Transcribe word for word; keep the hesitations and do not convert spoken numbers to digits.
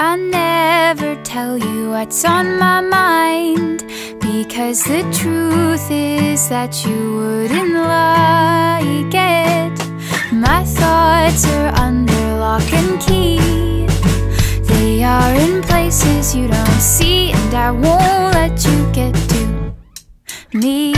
I never tell you what's on my mind, because the truth is that you wouldn't like it. My thoughts are under lock and key. They are in places you don't see, and I won't let you get to me.